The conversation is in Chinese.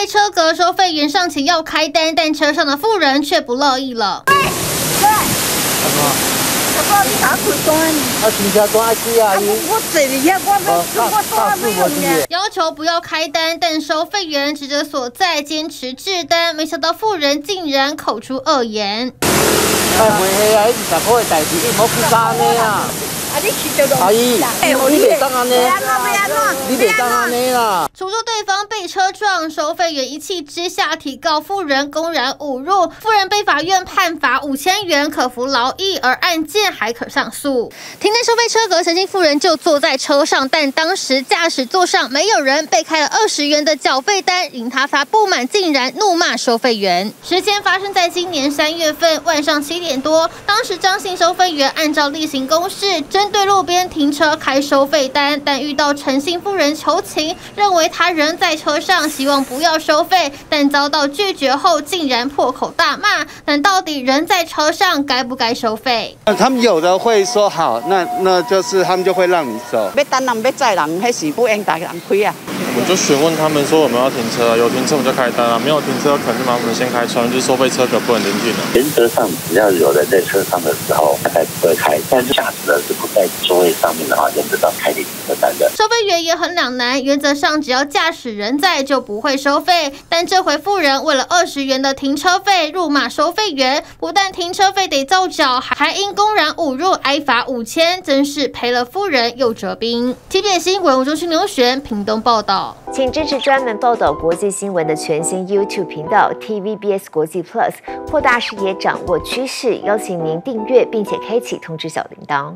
为车格收费员上前要开单，但车上的妇人却不乐意了。要求不要开单，但收费员指着所在坚持制单，没想到妇人竟然口出恶言。 诅咒对方被车撞，收费员一气之下提告妇人公然侮辱，妇人被法院判罚5000元，可服劳役，而案件还可上诉。停在收费车格，陈姓妇人就坐在车上，但当时驾驶座上没有人，被开了20元的缴费单，引他不满，竟然怒骂收费员。时间发生在今年3月份晚上7点多，当时张姓收费员按照例行公事，针对路边停车开收费单，但遇到陈姓妇人求情，认为他人在车上，希望不要收费，但遭到拒绝后，竟然破口大骂。但到底人在车上该不该收费？他们有的会说好，那就是他们就会让你走。被单人被载人，还是不应该让开啊？我就询问他们说我们要停车，有停车我们就开单啊，没有停车可能就麻烦我们先开窗，就是收费车格不能临近了。原则上只要有人在车上的时候，他才不会开，但是驾驶人是不在座位上面的话，原则上开你停车单的。收费员也很两难，原则上只要驾驶人在就不会收费，但这回妇人为了20元的停车费辱骂收费员，不但停车费得照缴，还因公然侮辱挨罚5000，真是赔了妇人又折兵。TVBS新闻吴中勋、刘璇屏东报道，请支持专门报道国际新闻的全新 YouTube 频道 TVBS 国际 Plus， 扩大视野，掌握趋势，邀请您订阅并且开启通知小铃铛。